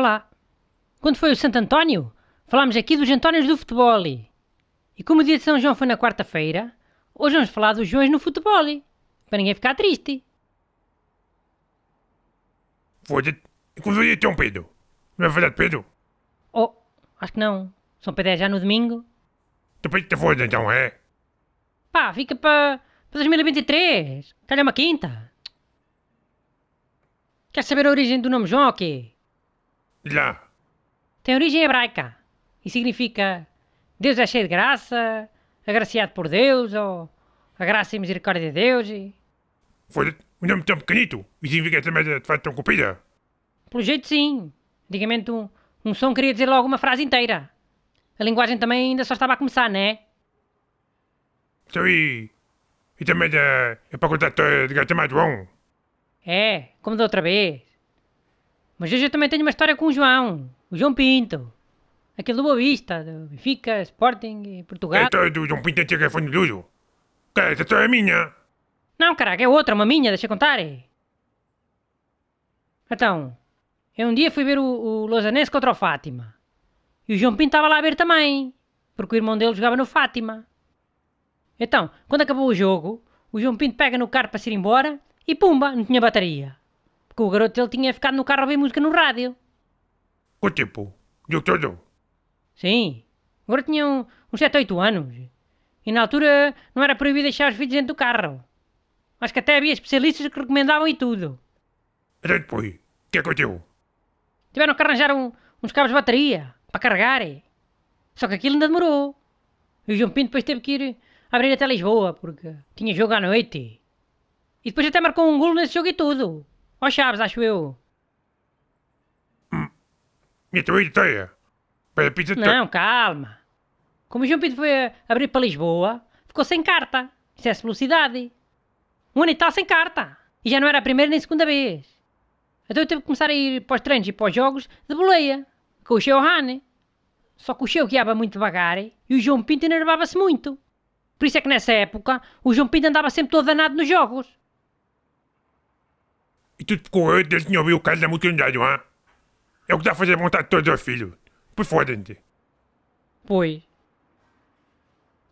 Olá. Quando foi o Santo António? Falámos aqui dos Antónios do futebol. E como o dia de São João foi na quarta-feira, hoje vamos falar dos Joões no futebol, para ninguém ficar triste. Foda-te, inclusive João Pedro. Não é verdade, Pedro? Oh, acho que não. São Pedro é já no domingo. Depois te foda então, é? Pá, fica para 2023. Calha uma quinta. Queres saber a origem do nome João ou quê? Lá. Tem origem hebraica e significa Deus é cheio de graça, agraciado por Deus, ou a graça e misericórdia de Deus e... Foda-te, um nome tão pequenito e significa essa merda de fato tão comprida? Pelo jeito sim. Antigamente um som queria dizer logo uma frase inteira. A linguagem também ainda só estava a começar, né? Então e também é para contar de gato mais João? É, como da outra vez. Mas hoje eu também tenho uma história com o João Pinto. Aquele do Boa Vista, do Benfica, Sporting e Portugal. A história do João Pinto antiga foi no duro. Cara, essa história é minha. Não, caraca, é outra, uma minha, deixa eu contar. Então, eu um dia fui ver o Lozanense contra o Fátima. E o João Pinto estava lá a ver também, porque o irmão dele jogava no Fátima. Então, quando acabou o jogo, o João Pinto pega no carro para se ir embora e pumba, não tinha bateria. Porque o garoto dele tinha ficado no carro a ouvir música no rádio. Quanto tempo? Deu todo? Sim, o garoto tinha uns 7 ou 8 anos. E na altura não era proibido deixar os filhos dentro do carro. Acho que até havia especialistas que recomendavam e tudo. Então depois, o que aconteceu? Tiveram que arranjar uns cabos de bateria para carregar. Só que aquilo ainda demorou. E o João Pinto depois teve que ir abrir até Lisboa, porque tinha jogo à noite. E depois até marcou um golo nesse jogo e tudo. Ó Chaves, acho eu. Minha teoria para pizza. Não, calma. Como o João Pinto foi abrir para Lisboa, ficou sem carta. Excesso de velocidade. Um ano e tal sem carta. E já não era a primeira nem a segunda vez. Então eu teve que começar a ir para os treinos e para os jogos de boleia. Com o Cheo. Só que o Cheo guiava muito devagar e o João Pinto enervava-se muito. Por isso é que nessa época o João Pinto andava sempre todo danado nos jogos. E tudo porque eu desde que ouvi o caso da multidão, não é? É o que dá a fazer a vontade de todos os filhos. Pois foda-te. Pois.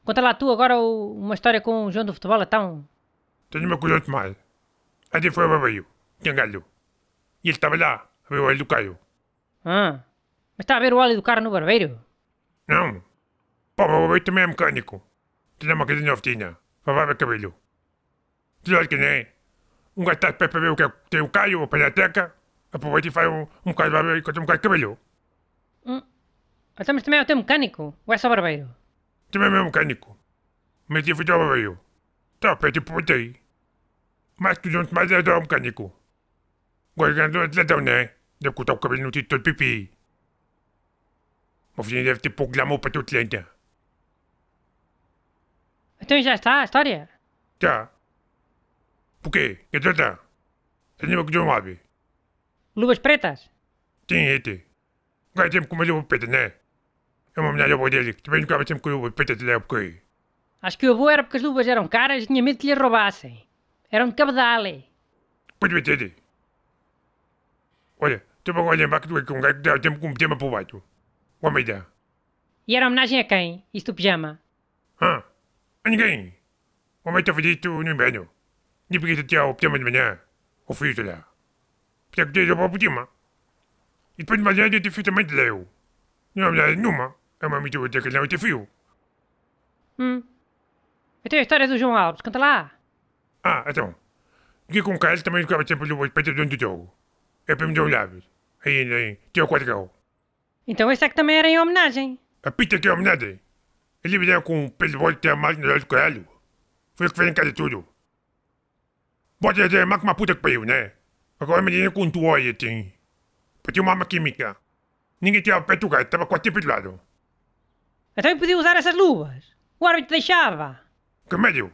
Conta lá tu agora uma história com o João do futebol, então. Tenho uma coisa de mal. Até foi ao barbeiro, tinha galho. E ele estava lá, a ver o óleo do carro. Ah, mas está a ver o óleo do carro no barbeiro? Não. Pá, o barbeiro também é mecânico. Tem uma casinha oficina, lavava cabelo. Tu olha que nem. Um gajo está de pé para ver o que é que tem o calho, apanha a teca, aproveita e faz um bocado de barbeiro e corta um bocado de cabelo. Então, mas também é o teu mecânico? Ou é só barbeiro? Também é o meu mecânico. Mas eu fui ao barbeiro. Tá, perto e perguntei. Mas tu junto mais é o mecânico. Agora ganhou a televisão, né? Deve cortar o cabelo no título todo pipi. Uma oficina deve ter pouco glamour para teu cliente. Então já está a história? Já. Porquê? Que trata? Anima que o João Alves. Luvas pretas? Sim, este. O gajo sempre com uma luva preta, né? É uma homenagem ao avô dele, que também jogava sempre com luvas pretas na época. Acho que o avô era porque as luvas eram caras e tinha medo que lhe roubassem. Eram de cabedal. Pois bem, Teddy. Olha, estou agora a lembrar que tu é que um gajo que dava tempo com um pijama para o bato. O Almeida. E era homenagem a quem? Isso do pijama? Ah. A ninguém. O homem está fedido no inverno. Nem porque tirar o pijama de manhã. Ou frio, sei lá. Porque é que tens o pijama. E depois de manhã eu dificilmente leio. Não há mulher nenhuma. É uma mistura de que não tem frio. Eu tenho a história do João Alves. Canta lá. Ah, então. Porque com o Carlos também jogava sempre o peito do jogo. É para me dar o lábio. Aí, tinha o 4 graus. Então esse é que também era em homenagem. A pita que é homenagem. Ele me deu com um pelo de bolo que tem a máquina do caralho. Foi o que fez em casa tudo. Bota a máquina puta que pariu, né? Agora menina com tu olha, tem. Para ter uma arma química. Ninguém tinha o pé do gato, estava quase tempo do lado. Até eu podia usar essas luvas. O árbitro deixava. Que médio?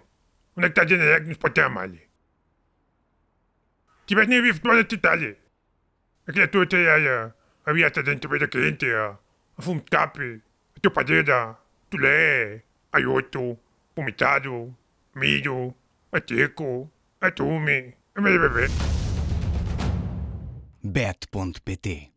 Onde é que está a dizer que nos pode ter a malha? Tiveste nem visto toda esta detalhe. A criatura tem a viata dentro da cliente, a fumo de cape, a tua padeira. Tulé, aioto, vomitado, milho, ateco, atume, bebê. bet.pt